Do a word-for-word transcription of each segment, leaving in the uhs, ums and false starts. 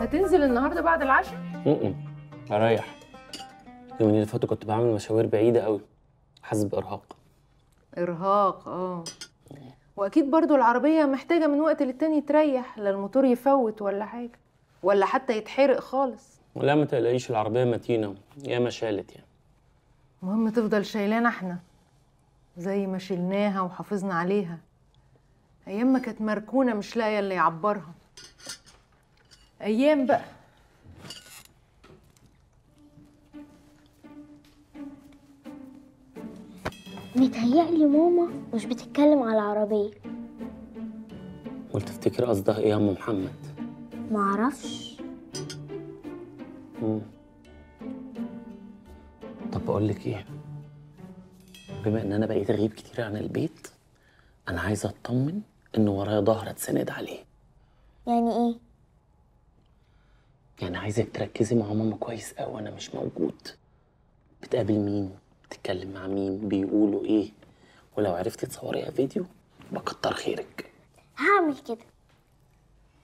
هتنزل النهارده بعد العشاء؟ امم هريح. اليومين اللي فاتوا كنت بعمل مشاوير بعيده قوي، حاسس بارهاق. ارهاق اه. واكيد برضو العربيه محتاجه من وقت للتاني تريح، لا الموتور يفوت ولا حاجه، ولا حتى يتحرق خالص. لا ما تقلقيش، العربيه متينه، ياما شالت يعني. المهم تفضل شايلانا احنا زي ما شلناها وحافظنا عليها. ايام ما كانت مركونه مش لاقيه اللي يعبرها. ايام بقى. متهيألي ماما مش بتتكلم على العربيه. قلت تفتكر قصدها ايه يا ام محمد؟ معرفش. امم طب بقول لك ايه، بما ان انا بقيت اغيب كتير عن البيت، انا عايزه اطمن ان ورايا ظهر اتسند عليه. يعني ايه؟ يعني عايزك تركزي مع ماما كويس قوي وانا مش موجود. بتقابل مين؟ بتتكلم مع مين؟ بيقولوا ايه؟ ولو عرفتي تصوريها فيديو بكتر خيرك. هعمل كده.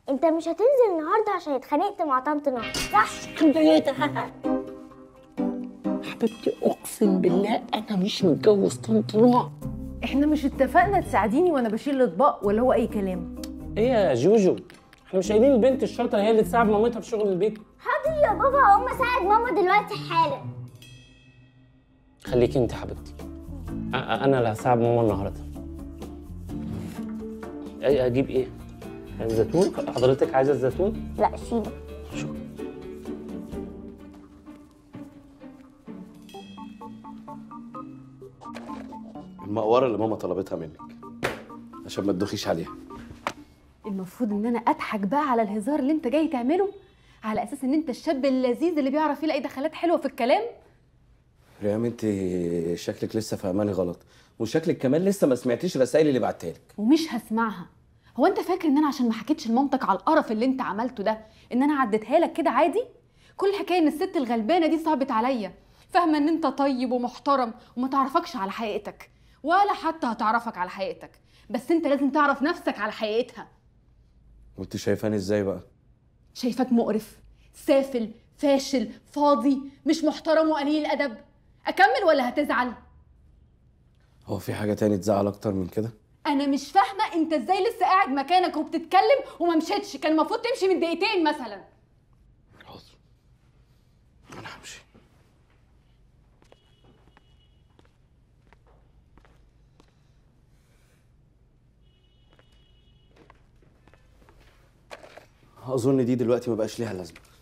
انت مش هتنزل النهارده عشان اتخانقت مع طنط نهى، صح؟ حبيبتي اقسم بالله انا مش متجوز طنط نهى. احنا مش اتفقنا تساعديني وانا بشيل الاطباق ولا هو اي كلام؟ ايه يا جوجو؟ احنا مش قايلين البنت الشاطره هي اللي تساعد مامتها في شغل البيت؟ حاضر يا بابا، هقوم اساعد ماما دلوقتي حالا. خليكي انت حبيبتي، انا اللي هساعد ماما النهارده. اي اجيب ايه؟ الزيتون؟ حضرتك عايزه الزيتون؟ لا سيبه. شو؟ المقوره اللي ماما طلبتها منك عشان ما تدوخيش عليها. المفروض ان انا اضحك بقى على الهزار اللي انت جاي تعمله على اساس ان انت الشاب اللذيذ اللي بيعرف يلاقي دخلات حلوه في الكلام. ريام انت شكلك لسه فاهماني غلط، وشكلك كمان لسه ما سمعتيش الرسائل اللي بعتها لك. ومش هسمعها. هو انت فاكر ان انا عشان ما حكيتش لمامتك على القرف اللي انت عملته ده ان انا عديتها لك كده عادي؟ كل حكايه ان الست الغلبانه دي صعبت عليا، فاهمه ان انت طيب ومحترم وما تعرفكش على حقيقتك ولا حتى هتعرفك على حقيقتك، بس انت لازم تعرف نفسك على حقيقتها. وانت شايفاني ازاي بقى؟ شايفاك مقرف، سافل، فاشل، فاضي، مش محترم وقليل الادب. أكمل ولا هتزعل؟ هو في حاجة تاني تزعل أكتر من كده؟ أنا مش فاهمة أنت إزاي لسه قاعد مكانك وبتتكلم وما مشيتش، كان المفروض تمشي من دقيقتين مثلا. حاضر. أنا همشي. أظن دي دلوقتي ما بقاش ليها لازمة.